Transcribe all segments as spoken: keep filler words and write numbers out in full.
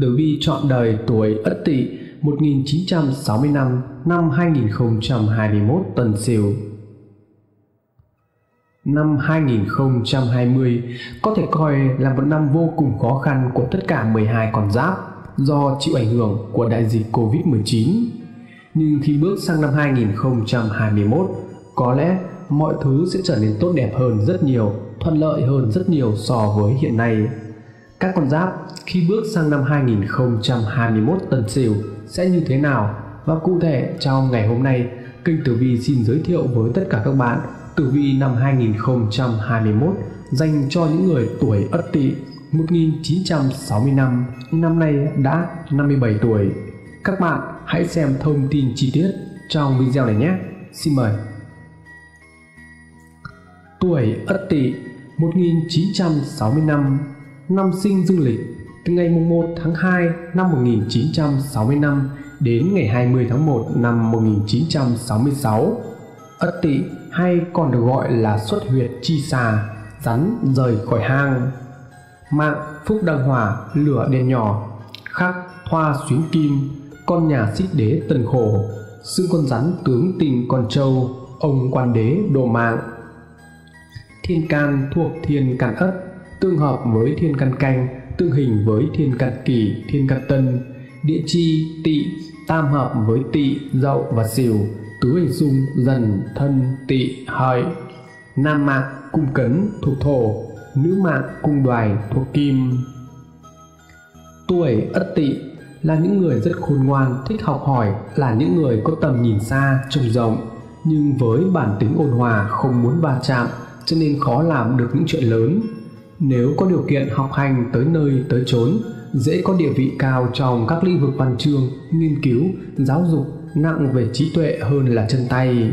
Tử vi chọn đời tuổi Ất Tỵ một nghìn chín trăm sáu mươi lăm năm hai nghìn không trăm hai mươi mốt Tân Sửu. Năm hai nghìn không trăm hai mươi có thể coi là một năm vô cùng khó khăn của tất cả mười hai con giáp do chịu ảnh hưởng của đại dịch Covid mười chín. Nhưng khi bước sang năm hai nghìn không trăm hai mươi mốt, có lẽ mọi thứ sẽ trở nên tốt đẹp hơn rất nhiều, thuận lợi hơn rất nhiều so với hiện nay. Các con giáp khi bước sang năm hai nghìn không trăm hai mươi mốt Tân Sửu sẽ như thế nào? Và cụ thể trong ngày hôm nay, kênh Tử Vi xin giới thiệu với tất cả các bạn Tử Vi năm hai nghìn không trăm hai mươi mốt dành cho những người tuổi Ất Tỵ một nghìn chín trăm sáu mươi năm, năm nay đã năm mươi bảy tuổi. Các bạn hãy xem thông tin chi tiết trong video này nhé. Xin mời. Tuổi Ất Tỵ một nghìn chín trăm sáu mươi năm, năm sinh dương lịch từ ngày một tháng hai năm một nghìn chín trăm sáu mươi lăm đến ngày hai mươi tháng một năm một nghìn chín trăm sáu mươi sáu. Ất Tỵ hay còn được gọi là xuất huyệt chi xà, rắn rời khỏi hang. Mạng Phúc Đăng Hỏa, lửa đèn nhỏ, khắc Xoa Xuyến Kim, con nhà Xích Đế tần khổ, xương con rắn tướng tình con trâu, ông Quan Đế độ mạng. Thiên Can thuộc Thiên Can Ất, tương hợp với Thiên Can Canh, tương hình với Thiên Can Kỷ, Thiên Can Tân. Địa Chi Tỵ, tam hợp với Tỵ, Dậu và Sửu, tứ hình xung Dần, Thân, Tỵ, Hợi. Nam mạng cung Cấn thuộc Thổ, nữ mạng cung Đoài thuộc Kim. Tuổi Ất Tỵ là những người rất khôn ngoan, thích học hỏi, là những người có tầm nhìn xa, trông rộng, nhưng với bản tính ôn hòa, không muốn va chạm, cho nên khó làm được những chuyện lớn. Nếu có điều kiện học hành tới nơi tới chốn, dễ có địa vị cao trong các lĩnh vực văn chương, nghiên cứu, giáo dục, nặng về trí tuệ hơn là chân tay.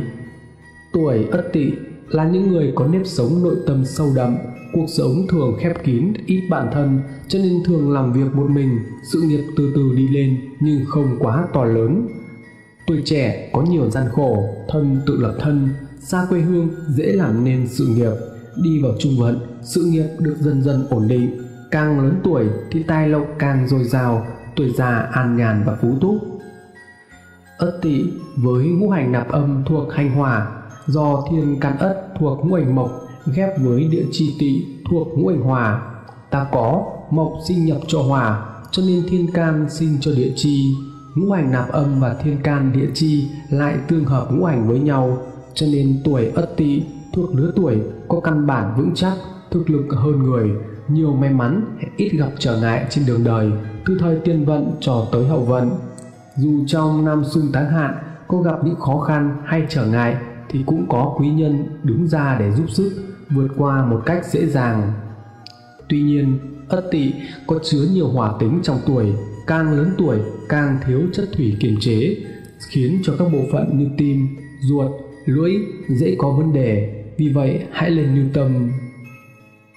Tuổi Ất Tỵ là những người có nếp sống nội tâm sâu đậm, cuộc sống thường khép kín, ít bạn thân, cho nên thường làm việc một mình, sự nghiệp từ từ đi lên nhưng không quá to lớn. Tuổi trẻ có nhiều gian khổ, thân tự lập thân, xa quê hương dễ làm nên sự nghiệp, đi vào trung vận, sự nghiệp được dần dần ổn định. Càng lớn tuổi thì tài lộc càng dồi dào, tuổi già an nhàn và phú túc. Ất Tỵ với ngũ hành nạp âm thuộc hành hỏa, do Thiên Can Ất thuộc ngũ hành mộc ghép với Địa Chi Tỵ thuộc ngũ hành hỏa. Ta có mộc sinh nhập cho hỏa, cho nên Thiên Can sinh cho Địa Chi. Ngũ hành nạp âm và Thiên Can Địa Chi lại tương hợp ngũ hành với nhau, cho nên tuổi Ất Tỵ thuộc lứa tuổi có căn bản vững chắc, thực lực hơn người, nhiều may mắn, ít gặp trở ngại trên đường đời, từ thời Tiền Vận cho tới Hậu Vận. Dù trong năm xung tháng hạn có gặp những khó khăn hay trở ngại thì cũng có quý nhân đứng ra để giúp sức vượt qua một cách dễ dàng. Tuy nhiên, Ất Tỵ có chứa nhiều hỏa tính trong tuổi, càng lớn tuổi càng thiếu chất thủy kiềm chế, khiến cho các bộ phận như tim, ruột, lưỡi dễ có vấn đề, vì vậy hãy lên lưu tâm.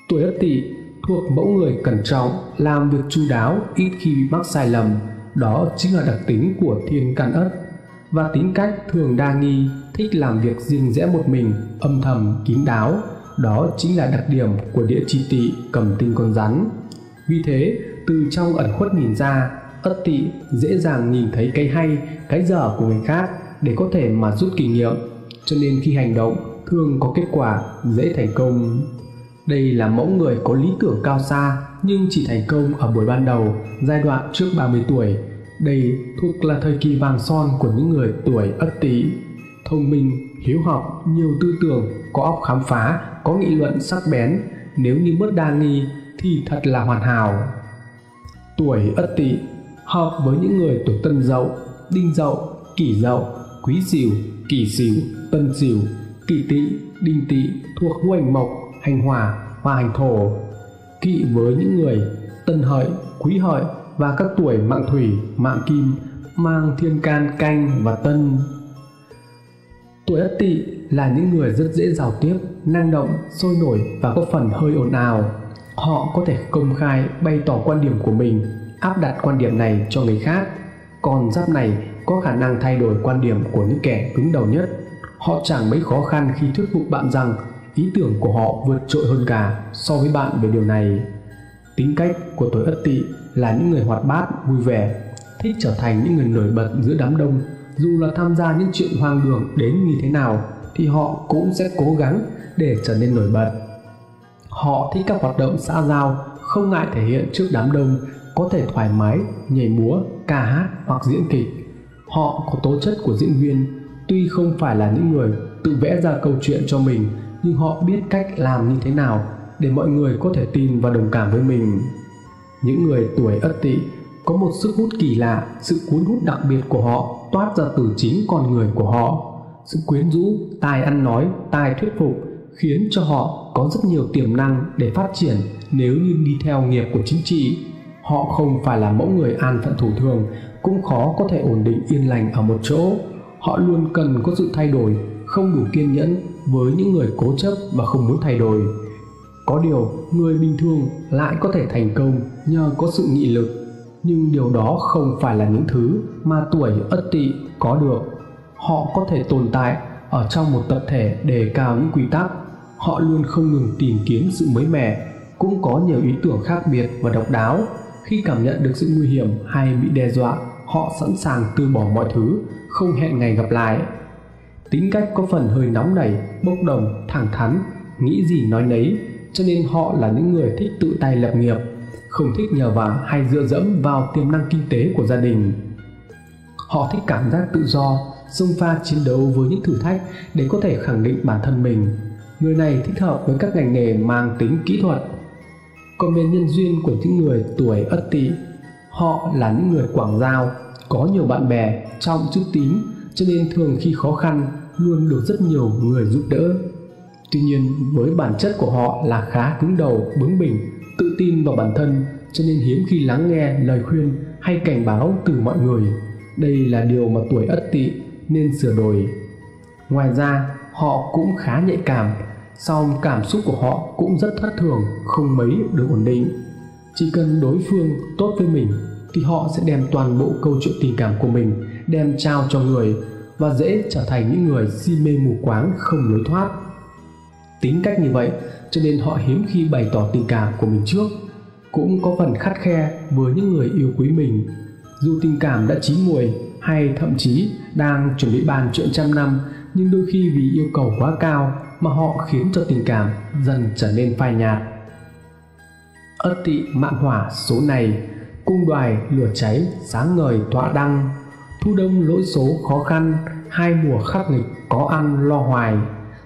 Tuổi Ất Tỵ thuộc mẫu người cẩn trọng, làm việc chu đáo, ít khi bị mắc sai lầm, đó chính là đặc tính của Thiên Can Ất, và tính cách thường đa nghi, thích làm việc riêng rẽ một mình, âm thầm kín đáo, đó chính là đặc điểm của Địa Chi Tỵ cầm tinh con rắn. Vì thế, từ trong ẩn khuất nhìn ra, Ất Tỵ dễ dàng nhìn thấy cái hay, cái dở của người khác để có thể mà rút kinh nghiệm, cho nên khi hành động thường có kết quả, dễ thành công. Đây là mẫu người có lý tưởng cao xa nhưng chỉ thành công ở buổi ban đầu, giai đoạn trước ba mươi tuổi. Đây thuộc là thời kỳ vàng son của những người tuổi Ất Tỵ. Thông minh, hiếu học, nhiều tư tưởng, có óc khám phá, có nghị luận sắc bén, nếu như bớt đa nghi thì thật là hoàn hảo. Tuổi Ất Tỵ hợp với những người tuổi Tân Dậu, Đinh Dậu, Kỷ Dậu, Quý Sửu, Kỷ Sửu, Tân Sửu, Kỷ Tỵ, Đinh Tỵ thuộc ngũ hành mộc, hành hỏa và hành thổ, kỵ với những người Tân Hợi, Quý Hợi và các tuổi mạng thủy, mạng kim, mang Thiên Can Canh và Tân. Tuổi Ất Tỵ là những người rất dễ giao tiếp, năng động, sôi nổi và có phần hơi ồn ào. Họ có thể công khai bày tỏ quan điểm của mình, áp đặt quan điểm này cho người khác. Con giáp này có khả năng thay đổi quan điểm của những kẻ cứng đầu nhất. Họ chẳng mấy khó khăn khi thuyết phục bạn rằng ý tưởng của họ vượt trội hơn cả so với bạn về điều này. Tính cách của tuổi Ất Tỵ là những người hoạt bát, vui vẻ, thích trở thành những người nổi bật giữa đám đông. Dù là tham gia những chuyện hoang đường đến như thế nào thì họ cũng sẽ cố gắng để trở nên nổi bật. Họ thích các hoạt động xã giao, không ngại thể hiện trước đám đông, có thể thoải mái nhảy múa, ca hát hoặc diễn kịch. Họ có tố chất của diễn viên, tuy không phải là những người tự vẽ ra câu chuyện cho mình, nhưng họ biết cách làm như thế nào để mọi người có thể tin và đồng cảm với mình. Những người tuổi Ất Tỵ có một sức hút kỳ lạ, sự cuốn hút đặc biệt của họ toát ra từ chính con người của họ. Sự quyến rũ, tài ăn nói, tài thuyết phục khiến cho họ có rất nhiều tiềm năng để phát triển nếu như đi theo nghiệp của chính trị. Họ không phải là mẫu người an phận thủ thường, cũng khó có thể ổn định yên lành ở một chỗ. Họ luôn cần có sự thay đổi, không đủ kiên nhẫn với những người cố chấp và không muốn thay đổi. Có điều, người bình thường lại có thể thành công nhờ có sự nghị lực, nhưng điều đó không phải là những thứ mà tuổi Ất Tỵ có được. Họ có thể tồn tại ở trong một tập thể đề cao những quy tắc. Họ luôn không ngừng tìm kiếm sự mới mẻ, cũng có nhiều ý tưởng khác biệt và độc đáo. Khi cảm nhận được sự nguy hiểm hay bị đe dọa, họ sẵn sàng từ bỏ mọi thứ, không hẹn ngày gặp lại. Tính cách có phần hơi nóng nảy, bốc đồng, thẳng thắn, nghĩ gì nói nấy, cho nên họ là những người thích tự tay lập nghiệp, không thích nhờ vả hay dựa dẫm vào tiềm năng kinh tế của gia đình. Họ thích cảm giác tự do, xông pha chiến đấu với những thử thách để có thể khẳng định bản thân mình. Người này thích hợp với các ngành nghề mang tính kỹ thuật. Còn về nhân duyên của những người tuổi Ất Tỵ, họ là những người quảng giao, có nhiều bạn bè, trọng chữ tín, cho nên thường khi khó khăn luôn được rất nhiều người giúp đỡ. Tuy nhiên, với bản chất của họ là khá cứng đầu, bướng bỉnh, tự tin vào bản thân, cho nên hiếm khi lắng nghe lời khuyên hay cảnh báo từ mọi người. Đây là điều mà tuổi Ất Tỵ nên sửa đổi. Ngoài ra, họ cũng khá nhạy cảm, song cảm xúc của họ cũng rất thất thường, không mấy được ổn định. Chỉ cần đối phương tốt với mình thì họ sẽ đem toàn bộ câu chuyện tình cảm của mình đem trao cho người, và dễ trở thành những người si mê mù quáng không lối thoát. Tính cách như vậy cho nên họ hiếm khi bày tỏ tình cảm của mình trước, cũng có phần khắt khe với những người yêu quý mình. Dù tình cảm đã chín muồi hay thậm chí đang chuẩn bị bàn chuyện trăm năm, nhưng đôi khi vì yêu cầu quá cao mà họ khiến cho tình cảm dần trở nên phai nhạt. Ất Tỵ mạng hỏa số này, cung đoài lửa cháy, sáng ngời tọa đăng, thu đông lỗi số khó khăn, hai mùa khắc nghịch có ăn lo hoài,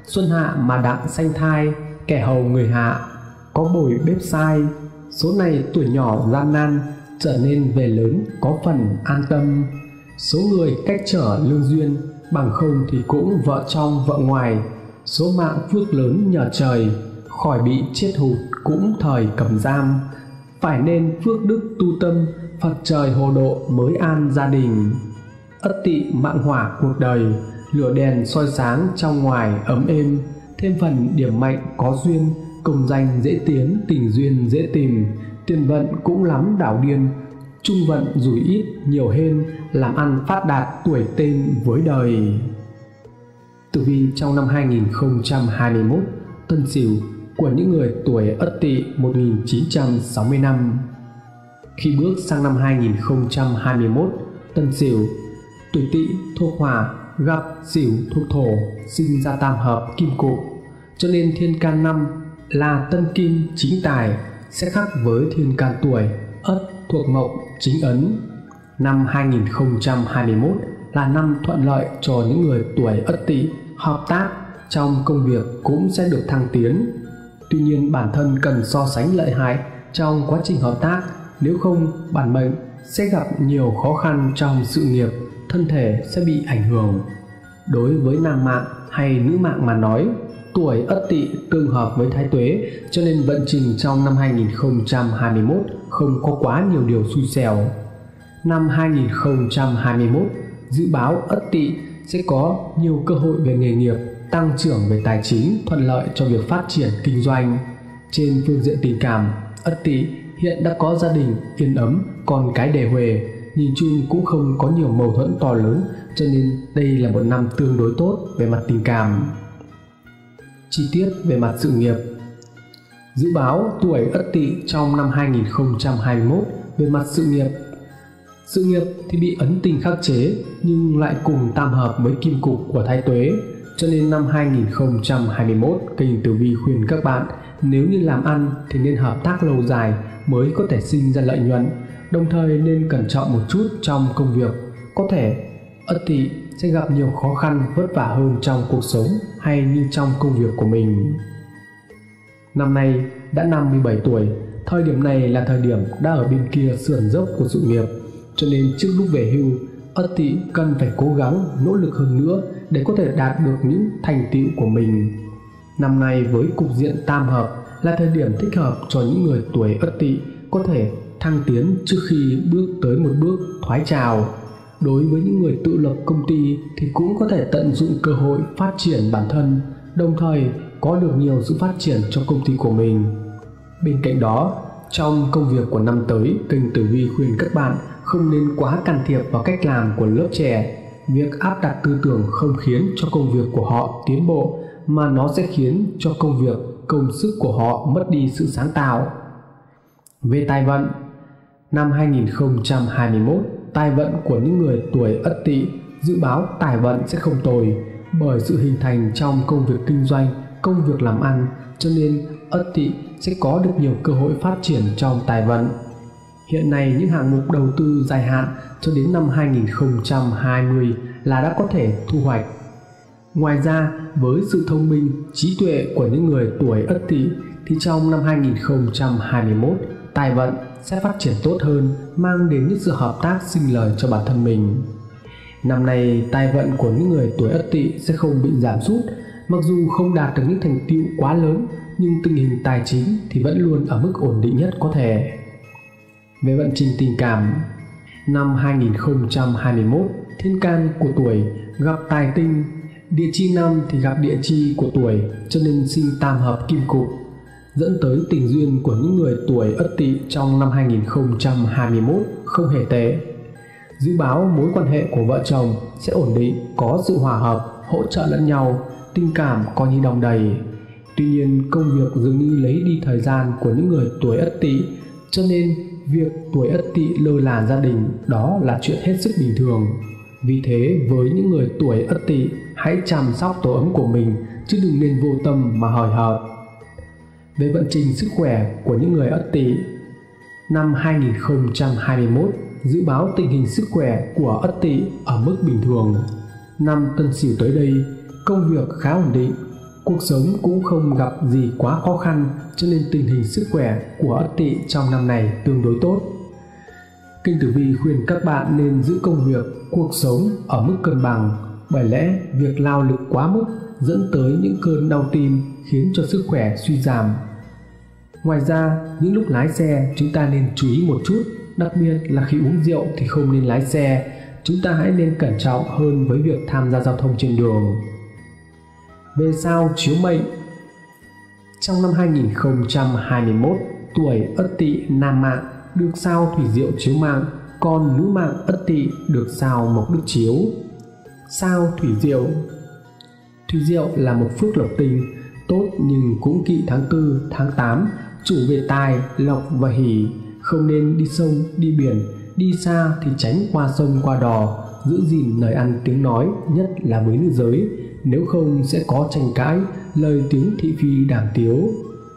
xuân hạ mà đặng xanh thai, kẻ hầu người hạ, có bồi bếp sai. Số này tuổi nhỏ gian nan, trở nên về lớn có phần an tâm. Số người cách trở lương duyên, bằng không thì cũng vợ trong vợ ngoài. Số mạng phước lớn nhờ trời, khỏi bị chết hụt cũng thời cầm giam. Phải nên phước đức tu tâm, Phật trời hồ độ mới an gia đình. Ất Tỵ mạng hỏa cuộc đời, lửa đèn soi sáng trong ngoài ấm êm, thêm phần điểm mạnh có duyên, công danh dễ tiến, tình duyên dễ tìm, tiền vận cũng lắm đảo điên, trung vận rủi ít nhiều hên, làm ăn phát đạt tuổi tên với đời. Tử vi trong năm hai nghìn không trăm hai mươi mốt Tân Sửu của những người tuổi Ất Tỵ một nghìn chín trăm sáu mươi năm. Khi bước sang năm hai nghìn không trăm hai mươi mốt, Tân Sửu tuổi Tỵ thuộc hỏa, gặp Sửu thuộc thổ, sinh ra tam hợp kim cụ, cho nên thiên can năm là tân kim chính tài sẽ khác với thiên can tuổi Ất thuộc mộc chính ấn. Năm hai nghìn không trăm hai mươi mốt là năm thuận lợi cho những người tuổi Ất Tỵ, hợp tác trong công việc cũng sẽ được thăng tiến. Tuy nhiên, bản thân cần so sánh lợi hại trong quá trình hợp tác, nếu không bản mệnh sẽ gặp nhiều khó khăn trong sự nghiệp, thân thể sẽ bị ảnh hưởng. Đối với nam mạng hay nữ mạng mà nói, tuổi Ất Tỵ tương hợp với Thái Tuế, cho nên vận trình trong năm hai nghìn không trăm hai mươi mốt không có quá nhiều điều xui xẻo. Năm hai nghìn không trăm hai mươi mốt, dự báo Ất Tỵ sẽ có nhiều cơ hội về nghề nghiệp, tăng trưởng về tài chính, thuận lợi cho việc phát triển kinh doanh. Trên phương diện tình cảm, Ất Tỵ hiện đã có gia đình yên ấm, con cái đề huề, nhìn chung cũng không có nhiều mâu thuẫn to lớn, cho nên đây là một năm tương đối tốt về mặt tình cảm. Chi tiết về mặt sự nghiệp. Dự báo tuổi Ất Tỵ trong năm hai nghìn không trăm hai mươi mốt về mặt sự nghiệp. Sự nghiệp thì bị ấn tình khắc chế nhưng lại cùng tam hợp với kim cục của Thái Tuế, cho nên năm hai nghìn không trăm hai mươi mốt kênh Tử Vi khuyên các bạn nếu như làm ăn thì nên hợp tác lâu dài mới có thể sinh ra lợi nhuận, đồng thời nên cẩn trọng một chút trong công việc. Có thể Ất Tỵ sẽ gặp nhiều khó khăn vất vả hơn trong cuộc sống hay như trong công việc của mình. Năm nay đã năm mươi bảy tuổi, thời điểm này là thời điểm đã ở bên kia sườn dốc của sự nghiệp, cho nên trước lúc về hưu, Ất Tỵ cần phải cố gắng nỗ lực hơn nữa để có thể đạt được những thành tựu của mình. Năm nay với cục diện tam hợp là thời điểm thích hợp cho những người tuổi Ất Tỵ có thể thăng tiến trước khi bước tới một bước thoái trào. Đối với những người tự lập công ty thì cũng có thể tận dụng cơ hội phát triển bản thân, đồng thời có được nhiều sự phát triển trong công ty của mình. Bên cạnh đó, trong công việc của năm tới, kênh Tử Vi khuyên các bạn không nên quá can thiệp vào cách làm của lớp trẻ. Việc áp đặt tư tưởng không khiến cho công việc của họ tiến bộ, mà nó sẽ khiến cho công việc, công sức của họ mất đi sự sáng tạo. Về tài vận, năm hai nghìn không trăm hai mươi mốt, tài vận của những người tuổi Ất Tỵ dự báo tài vận sẽ không tồi bởi sự hình thành trong công việc kinh doanh, công việc làm ăn, cho nên Ất Tỵ sẽ có được nhiều cơ hội phát triển trong tài vận. Hiện nay những hạng mục đầu tư dài hạn cho đến năm hai nghìn không trăm hai mươi là đã có thể thu hoạch. Ngoài ra, với sự thông minh, trí tuệ của những người tuổi Ất Tỵ thì trong năm hai nghìn không trăm hai mươi mốt, tài vận sẽ phát triển tốt hơn, mang đến những sự hợp tác sinh lời cho bản thân mình. Năm nay, tài vận của những người tuổi Ất Tỵ sẽ không bị giảm sút, mặc dù không đạt được những thành tựu quá lớn, nhưng tình hình tài chính thì vẫn luôn ở mức ổn định nhất có thể. Về vận trình tình cảm, năm hai nghìn không trăm hai mươi mốt, thiên can của tuổi gặp tài tinh, địa chi năm thì gặp địa chi của tuổi, cho nên sinh tam hợp kim cục, dẫn tới tình duyên của những người tuổi Ất Tỵ trong năm hai nghìn không trăm hai mươi mốt không hề tệ. Dự báo mối quan hệ của vợ chồng sẽ ổn định, có sự hòa hợp, hỗ trợ lẫn nhau, tình cảm coi như đong đầy. Tuy nhiên, công việc dường như lấy đi thời gian của những người tuổi Ất Tỵ, cho nên việc tuổi Ất Tỵ lơ là gia đình đó là chuyện hết sức bình thường. Vì thế, với những người tuổi Ất Tỵ, hãy chăm sóc tổ ấm của mình chứ đừng nên vô tâm mà hời hợt. Về vận trình sức khỏe của những người Ất Tỵ, năm hai nghìn không trăm hai mươi mốt dự báo tình hình sức khỏe của Ất Tỵ ở mức bình thường. Năm Tân Sửu tới đây, công việc khá ổn định, cuộc sống cũng không gặp gì quá khó khăn, cho nên tình hình sức khỏe của Ất Tỵ trong năm này tương đối tốt. Kênh Tử Vi khuyên các bạn nên giữ công việc, cuộc sống ở mức cân bằng, bởi lẽ việc lao lực quá mức dẫn tới những cơn đau tim khiến cho sức khỏe suy giảm. Ngoài ra, những lúc lái xe chúng ta nên chú ý một chút, đặc biệt là khi uống rượu thì không nên lái xe, chúng ta hãy nên cẩn trọng hơn với việc tham gia giao thông trên đường. Về sao chiếu mệnh, trong năm hai nghìn không trăm hai mươi mốt, tuổi Ất Tỵ nam mạng được sao thủy diệu chiếu mạng, còn nữ mạng Ất Tỵ được sao mộc đức chiếu. Sao thủy diệu, thủy diệu là một phước lộc tình tốt nhưng cũng kỵ tháng tư, tháng tám, chủ về tài, lộc và hỷ, không nên đi sông, đi biển, đi xa thì tránh qua sông qua đò, giữ gìn lời ăn tiếng nói, nhất là với nữ giới, nếu không sẽ có tranh cãi, lời tiếng thị phi đàm tiếu.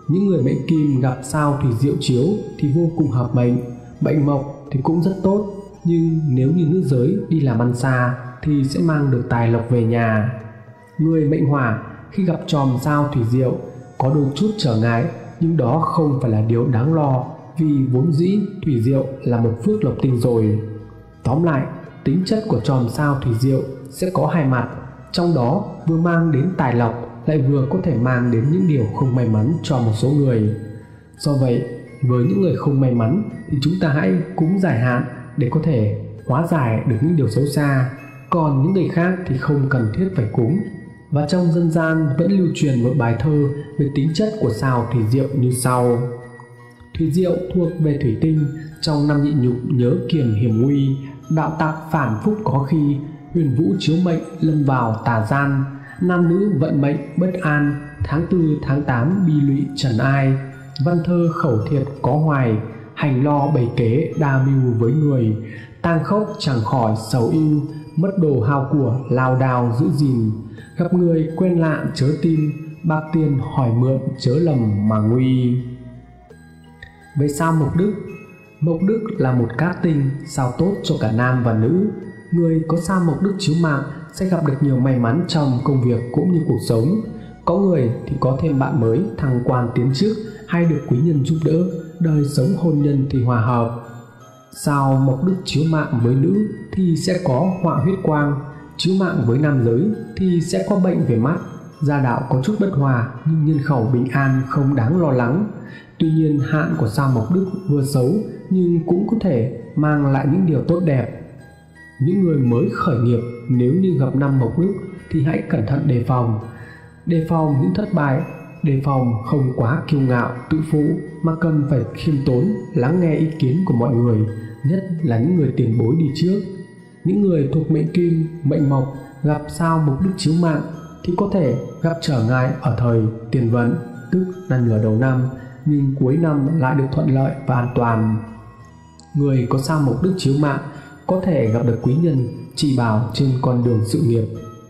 Những người mệnh kim gặp sao thủy diệu chiếu thì vô cùng hợp mệnh, bệnh mộc thì cũng rất tốt, nhưng nếu như nữ giới đi làm ăn xa thì sẽ mang được tài lộc về nhà. Người mệnh hỏa khi gặp tròm sao thủy diệu có đôi chút trở ngại, nhưng đó không phải là điều đáng lo vì vốn dĩ thủy diệu là một phước lộc tinh rồi. Tóm lại, tính chất của tròm sao thủy diệu sẽ có hai mặt, trong đó vừa mang đến tài lộc lại vừa có thể mang đến những điều không may mắn cho một số người. Do vậy, với những người không may mắn thì chúng ta hãy cúng giải hạn để có thể hóa giải được những điều xấu xa, còn những người khác thì không cần thiết phải cúng. Và trong dân gian vẫn lưu truyền một bài thơ về tính chất của sao thủy diệu như sau: thủy diệu thuộc về thủy tinh, trong năm nhị nhục nhớ kiềm hiểm nguy, đạo tặc phản phúc có khi, huyền vũ chiếu mệnh lâm vào tà gian, nam nữ vận mệnh bất an, tháng tư tháng tám bi lụy trần ai, văn thơ khẩu thiện có hoài, hành lo bày kế đa mưu với người. Tang khốc chẳng khỏi sầu ưu, mất đồ hao của lao đao giữ gìn. Gặp người quen lạ chớ tin, bạc tiền hỏi mượn chớ lầm mà nguy. Về sao mộc đức, mộc đức là một cát tinh, sao tốt cho cả nam và nữ. Người có sao mộc đức chiếu mạng sẽ gặp được nhiều may mắn trong công việc cũng như cuộc sống. Có người thì có thêm bạn mới, thăng quan tiến chức hay được quý nhân giúp đỡ, đời sống hôn nhân thì hòa hợp. Sao mộc đức chiếu mạng với nữ thì sẽ có họa huyết quang, chiếu mạng với nam giới thì sẽ có bệnh về mắt. Gia đạo có chút bất hòa nhưng nhân khẩu bình an không đáng lo lắng. Tuy nhiên hạn của sao mộc đức vừa xấu nhưng cũng có thể mang lại những điều tốt đẹp. Những người mới khởi nghiệp nếu như gặp năm mộc đức thì hãy cẩn thận đề phòng. Đề phòng những thất bại, đề phòng không quá kiêu ngạo, tự phụ mà cần phải khiêm tốn, lắng nghe ý kiến của mọi người, nhất là những người tiền bối đi trước. Những người thuộc mệnh kim, mệnh mộc gặp sao mộc đức chiếu mạng thì có thể gặp trở ngại ở thời tiền vận, tức là nửa đầu năm, nhưng cuối năm lại được thuận lợi và an toàn. Người có sao mộc đức chiếu mạng có thể gặp được quý nhân chỉ bảo trên con đường sự nghiệp,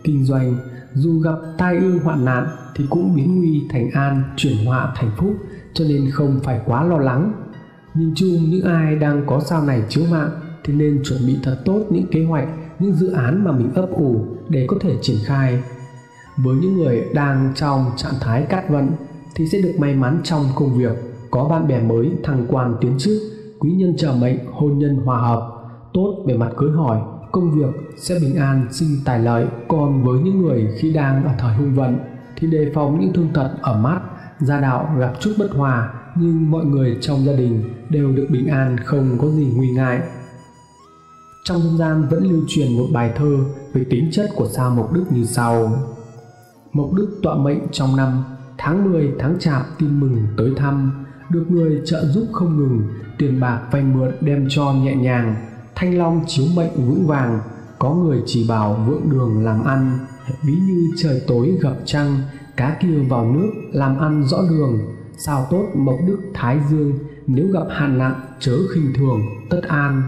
kinh doanh. Dù gặp tai ương hoạn nạn thì cũng biến nguy thành an, chuyển họa thành phúc, cho nên không phải quá lo lắng. Nhìn chung những ai đang có sao này chiếu mạng thì nên chuẩn bị thật tốt những kế hoạch, những dự án mà mình ấp ủ để có thể triển khai. Với những người đang trong trạng thái cát vận thì sẽ được may mắn trong công việc, có bạn bè mới, thăng quan tiến chức, quý nhân trợ mệnh, hôn nhân hòa hợp, tốt về mặt cưới hỏi, công việc sẽ bình an, sinh tài lợi. Còn với những người khi đang ở thời hung vận thì đề phòng những thương tật ở mắt, gia đạo gặp chút bất hòa nhưng mọi người trong gia đình đều được bình an, không có gì nguy ngại. Trong dân gian vẫn lưu truyền một bài thơ về tính chất của sao mộc đức như sau: Mộc đức tọa mệnh trong năm, tháng mười tháng chạp tin mừng tới thăm, được người trợ giúp không ngừng, tiền bạc vay mượn đem cho nhẹ nhàng. Thanh long chiếu mệnh vững vàng, có người chỉ bảo vượng đường làm ăn. Ví như trời tối gặp trăng, cá kia vào nước làm ăn rõ đường. Sao tốt mộc đức thái dương, nếu gặp hạn nặng chớ khinh thường, tất an.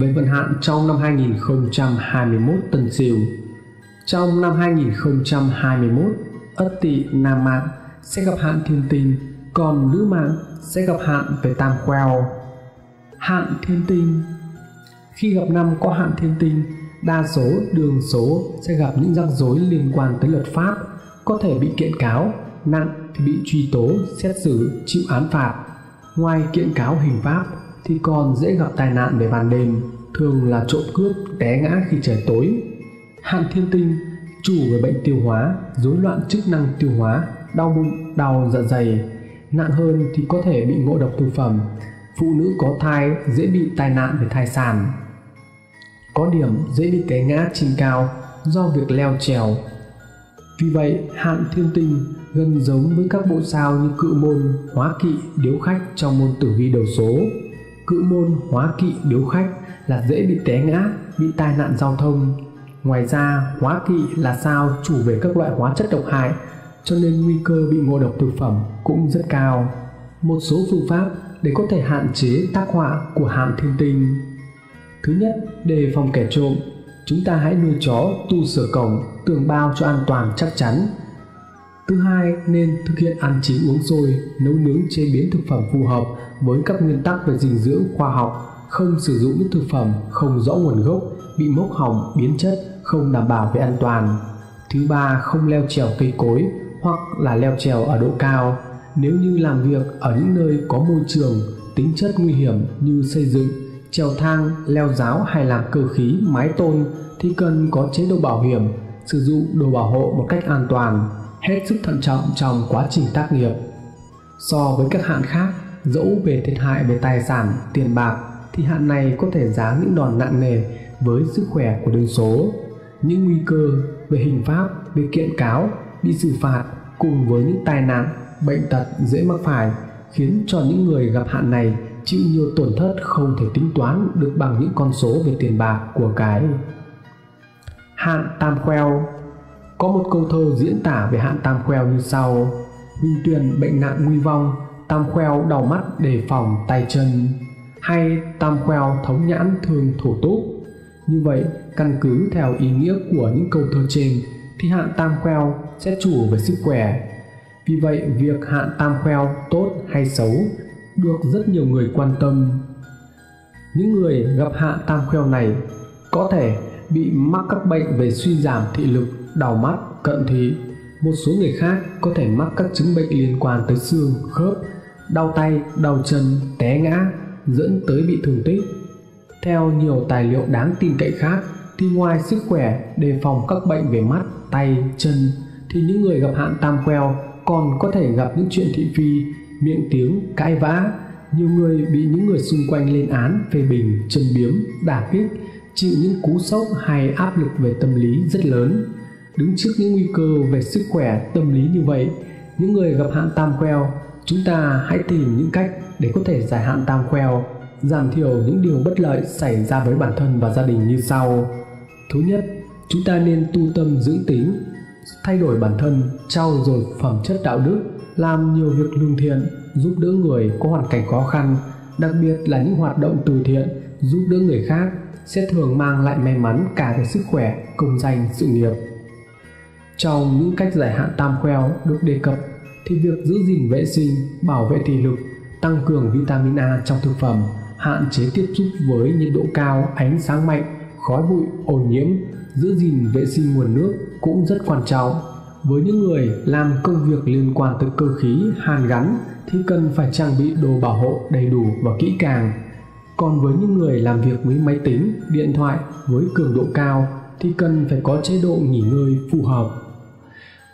Về vận hạn trong năm hai nghìn không trăm hai mươi mốt Tân Sửu. Trong năm hai nghìn không trăm hai mươi mốt, Ất Tỵ nam mạng sẽ gặp hạn thiên tinh, còn nữ mạng sẽ gặp hạn về tam queo. Hạn thiên tinh, khi gặp năm có hạn thiên tinh, đa số đường số sẽ gặp những rắc rối liên quan tới luật pháp, có thể bị kiện cáo, nặng thì bị truy tố, xét xử, chịu án phạt. Ngoài kiện cáo hình pháp thì còn dễ gặp tai nạn về ban đêm, thường là trộm cướp, té ngã khi trời tối. Hạn thiên tinh chủ về bệnh tiêu hóa, rối loạn chức năng tiêu hóa, đau bụng, đau dạ dày. Nặng hơn thì có thể bị ngộ độc thực phẩm. Phụ nữ có thai dễ bị tai nạn về thai sản. Có điểm dễ bị té ngã trên cao do việc leo trèo. Vì vậy, hạn thiên tinh gần giống với các bộ sao như cự môn, hóa kỵ, điếu khách trong môn tử vi đầu số. Cự môn, hóa kỵ, điếu khách là dễ bị té ngã, bị tai nạn giao thông. Ngoài ra, hóa kỵ là sao chủ về các loại hóa chất độc hại, cho nên nguy cơ bị ngộ độc thực phẩm cũng rất cao. Một số phương pháp để có thể hạn chế tác họa của hạn thiên tinh. Thứ nhất, đề phòng kẻ trộm. Chúng ta hãy nuôi chó, tu sửa cổng, tường bao cho an toàn chắc chắn. Thứ hai, nên thực hiện ăn chín uống sôi, nấu nướng chế biến thực phẩm phù hợp với các nguyên tắc về dinh dưỡng khoa học, không sử dụng những thực phẩm không rõ nguồn gốc, bị mốc hỏng, biến chất, không đảm bảo về an toàn. Thứ ba, không leo trèo cây cối hoặc là leo trèo ở độ cao. Nếu như làm việc ở những nơi có môi trường tính chất nguy hiểm như xây dựng, trèo thang, leo giáo hay làm cơ khí, mái tôn thì cần có chế độ bảo hiểm, sử dụng đồ bảo hộ một cách an toàn, hết sức thận trọng trong quá trình tác nghiệp. So với các hạn khác, dẫu về thiệt hại về tài sản, tiền bạc thì hạn này có thể giáng những đòn nặng nề với sức khỏe của đường số. Những nguy cơ về hình pháp, về kiện cáo, bị xử phạt cùng với những tai nạn, bệnh tật dễ mắc phải khiến cho những người gặp hạn này chịu nhiều tổn thất không thể tính toán được bằng những con số về tiền bạc của cái hạn tam queo. Có một câu thơ diễn tả về hạn tam queo như sau: Huynh tuyền bệnh nạn nguy vong, tam khoeo đau mắt đề phòng tay chân, hay tam khoeo thống nhãn thường thổ túc. Như vậy, căn cứ theo ý nghĩa của những câu thơ trên thì hạn tam khoeo sẽ chủ về sức khỏe. Vì vậy, việc hạn tam khoeo tốt hay xấu được rất nhiều người quan tâm. Những người gặp hạn tam khoeo này có thể bị mắc các bệnh về suy giảm thị lực, đau mắt, cận thị. Một số người khác có thể mắc các chứng bệnh liên quan tới xương, khớp, đau tay, đau chân, té ngã, dẫn tới bị thương tích. Theo nhiều tài liệu đáng tin cậy khác, thì ngoài sức khỏe đề phòng các bệnh về mắt, tay, chân, thì những người gặp hạn tam khoeo còn có thể gặp những chuyện thị phi, miệng tiếng, cãi vã. Nhiều người bị những người xung quanh lên án, phê bình, châm biếm, đả kích, chịu những cú sốc hay áp lực về tâm lý rất lớn. Đứng trước những nguy cơ về sức khỏe, tâm lý như vậy, những người gặp hạn tam khoeo, chúng ta hãy tìm những cách để có thể giải hạn tam khoeo, giảm thiểu những điều bất lợi xảy ra với bản thân và gia đình như sau. Thứ nhất, chúng ta nên tu tâm dưỡng tính, thay đổi bản thân, trau dồi phẩm chất đạo đức, làm nhiều việc lương thiện, giúp đỡ người có hoàn cảnh khó khăn, đặc biệt là những hoạt động từ thiện, giúp đỡ người khác sẽ thường mang lại may mắn cả về sức khỏe, công danh, sự nghiệp. Trong những cách giải hạn tam khoeo được đề cập thì việc giữ gìn vệ sinh, bảo vệ thị lực, tăng cường vitamin A trong thực phẩm, hạn chế tiếp xúc với nhiệt độ cao, ánh sáng mạnh, khói bụi, ô nhiễm, giữ gìn vệ sinh nguồn nước cũng rất quan trọng. Với những người làm công việc liên quan tới cơ khí, hàn gắn thì cần phải trang bị đồ bảo hộ đầy đủ và kỹ càng. Còn với những người làm việc với máy tính, điện thoại với cường độ cao thì cần phải có chế độ nghỉ ngơi phù hợp.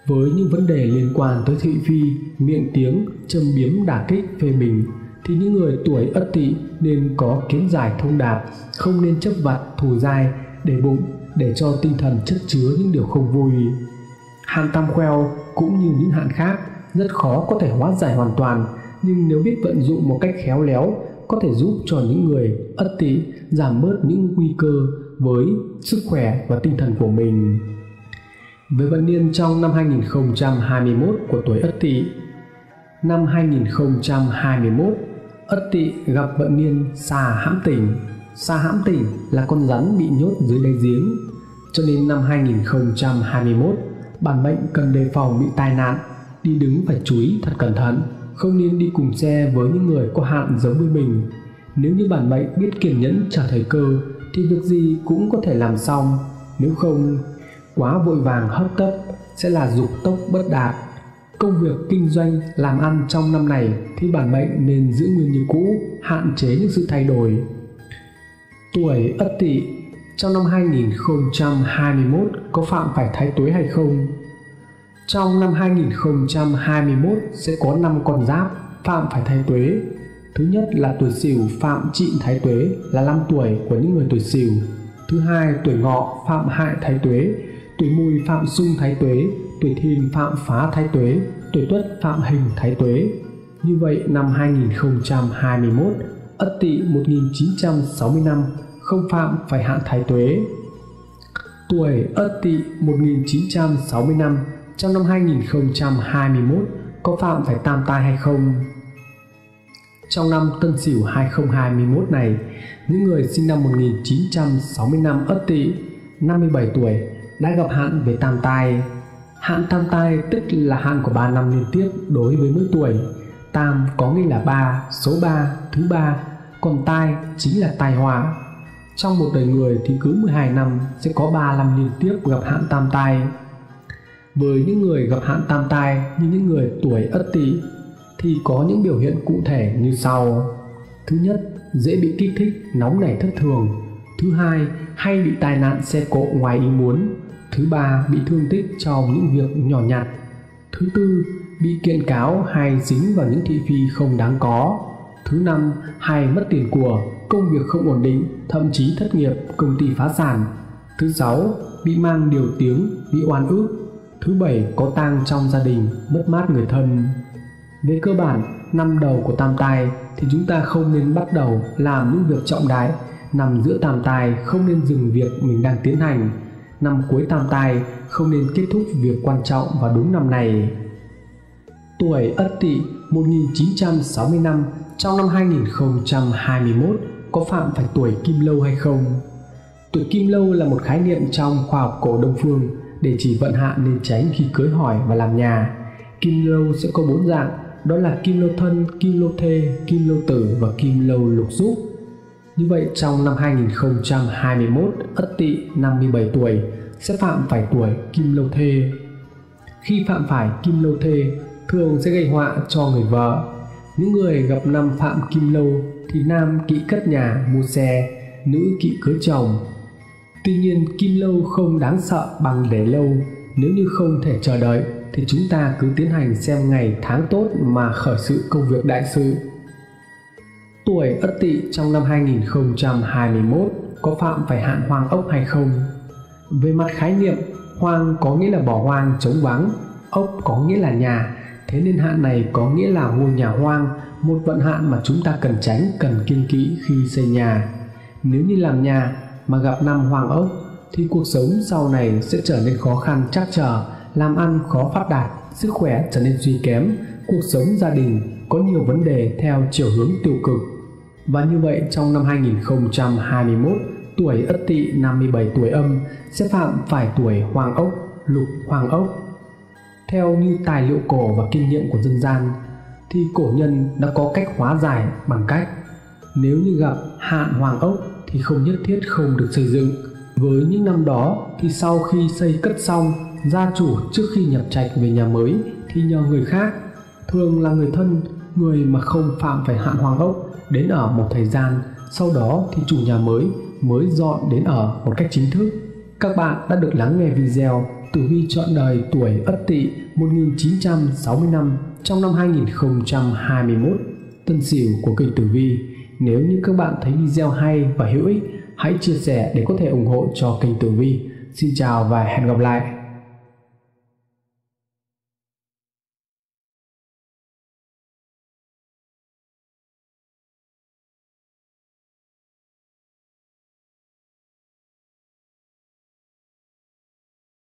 Với những vấn đề liên quan tới thị phi, miệng tiếng, châm biếm đả kích, phê bình thì những người tuổi Ất Tỵ nên có kiến giải thông đạt, không nên chấp vặt, thù dai, để bụng, để cho tinh thần chất chứa những điều không vui. Hạn tam khoeo cũng như những hạn khác rất khó có thể hóa giải hoàn toàn, nhưng nếu biết vận dụng một cách khéo léo có thể giúp cho những người Ất Tỵ giảm bớt những nguy cơ với sức khỏe và tinh thần của mình. Với vận niên trong năm hai nghìn không trăm hai mươi mốt của tuổi Ất Tỵ, năm hai nghìn không trăm hai mươi mốt, Ất Tỵ gặp vận niên xà hãm tỉnh. Xà hãm tỉnh là con rắn bị nhốt dưới đáy giếng, cho nên năm hai nghìn không trăm hai mươi mốt bản mệnh cần đề phòng bị tai nạn, đi đứng phải chú ý thật cẩn thận, không nên đi cùng xe với những người có hạn giống với mình. Nếu như bản mệnh biết kiên nhẫn chờ thời cơ thì việc gì cũng có thể làm xong, nếu không quá vội vàng hấp tấp sẽ là dục tốc bất đạt. Công việc kinh doanh làm ăn trong năm này thì bản mệnh nên giữ nguyên như cũ, hạn chế những sự thay đổi. Tuổi Ất Tỵ trong năm hai nghìn không trăm hai mươi mốt có phạm phải thái tuế hay không? Trong năm hai nghìn không trăm hai mươi mốt sẽ có năm con giáp phạm phải thái tuế. Thứ nhất là tuổi Sửu phạm trịnh thái tuế là năm tuổi của những người tuổi Sửu. Thứ hai, tuổi Ngọ phạm hại thái tuế, tuổi Mùi phạm xung thái tuế, tuổi Thìn phạm phá thái tuế, tuổi Tuất phạm hình thái tuế. Như vậy năm hai nghìn không trăm hai mươi mốt, Ất Tỵ một nghìn chín trăm sáu mươi năm không phạm phải hạn thái tuế. Tuổi Ất Tỵ một nghìn chín trăm sáu mươi năm trong năm hai nghìn không trăm hai mươi mốt có phạm phải tam tai hay không? Trong năm Tân Sửu hai nghìn không trăm hai mươi mốt này, những người sinh năm một nghìn chín trăm sáu mươi năm Ất Tỵ năm mươi bảy tuổi đã gặp hạn về tam tai. Hạn tam tai tức là hạn của ba năm liên tiếp đối với mỗi tuổi. Tam có nghĩa là ba, số ba, thứ ba, còn tai chính là tai họa. Trong một đời người thì cứ mười hai năm sẽ có ba năm liên tiếp gặp hạn tam tai. Với những người gặp hạn tam tai như những người tuổi Ất Tỵ thì có những biểu hiện cụ thể như sau. Thứ nhất, dễ bị kích thích, nóng nảy thất thường. Thứ hai, hay bị tai nạn xe cộ ngoài ý muốn. Thứ ba, bị thương tích trong những việc nhỏ nhặt. Thứ tư, bị kiện cáo hay dính vào những thị phi không đáng có. Thứ năm, hay mất tiền của, công việc không ổn định, thậm chí thất nghiệp, công ty phá sản. Thứ sáu, bị mang điều tiếng, bị oan ức. Thứ bảy, có tang trong gia đình, mất mát người thân. Về cơ bản, năm đầu của tam tai thì chúng ta không nên bắt đầu làm những việc trọng đại, nằm giữa tam tai không nên dừng việc mình đang tiến hành, năm cuối tam tai không nên kết thúc việc quan trọng vào đúng năm này. Tuổi Ất Tỵ một nghìn chín trăm sáu mươi lăm trong năm hai nghìn không trăm hai mươi mốt có phạm phải tuổi Kim Lâu hay không? Tuổi Kim Lâu là một khái niệm trong khoa học cổ Đông Phương để chỉ vận hạn nên tránh khi cưới hỏi và làm nhà. Kim Lâu sẽ có bốn dạng, đó là Kim Lâu Thân, Kim Lâu Thê, Kim Lâu Tử và Kim Lâu Lục Giúp. Như vậy trong năm hai nghìn không trăm hai mươi mốt, Ất Tỵ năm mươi bảy tuổi sẽ phạm phải tuổi Kim Lâu Thê. Khi phạm phải Kim Lâu Thê thường sẽ gây họa cho người vợ. Những người gặp năm phạm Kim Lâu thì nam kỵ cất nhà mua xe, nữ kỵ cưới chồng. Tuy nhiên Kim Lâu không đáng sợ bằng để lâu, nếu như không thể chờ đợi thì chúng ta cứ tiến hành xem ngày tháng tốt mà khởi sự công việc đại sự. Tuổi Ất Tỵ trong năm hai nghìn không trăm hai mươi mốt có phạm phải hạn hoang ốc hay không? Về mặt khái niệm, hoang có nghĩa là bỏ hoang trống vắng, ốc có nghĩa là nhà, thế nên hạn này có nghĩa là ngôi nhà hoang, một vận hạn mà chúng ta cần tránh, cần kiêng kỵ khi xây nhà. Nếu như làm nhà mà gặp năm hoang ốc thì cuộc sống sau này sẽ trở nên khó khăn trắc trở, làm ăn khó phát đạt, sức khỏe trở nên suy kém, cuộc sống gia đình có nhiều vấn đề theo chiều hướng tiêu cực. Và như vậy trong năm hai nghìn không trăm hai mươi mốt, tuổi Ất Tỵ năm mươi bảy tuổi âm sẽ phạm phải tuổi hoang ốc, lục hoang ốc. Theo như tài liệu cổ và kinh nghiệm của dân gian thì cổ nhân đã có cách hóa giải bằng cách nếu như gặp hạn hoang ốc thì không nhất thiết không được xây dựng. Với những năm đó thì sau khi xây cất xong, gia chủ trước khi nhập trạch về nhà mới thì nhờ người khác, thường là người thân, người mà không phạm phải hạn hoang ốc đến ở một thời gian, sau đó thì chủ nhà mới mới dọn đến ở một cách chính thức. Các bạn đã được lắng nghe video Tử Vi chọn đời tuổi Ất Tỵ một nghìn chín trăm sáu mươi lăm trong năm hai nghìn không trăm hai mươi mốt Tân Sửu của kênh Tử Vi. Nếu như các bạn thấy video hay và hữu ích, hãy chia sẻ để có thể ủng hộ cho kênh Tử Vi. Xin chào và hẹn gặp lại.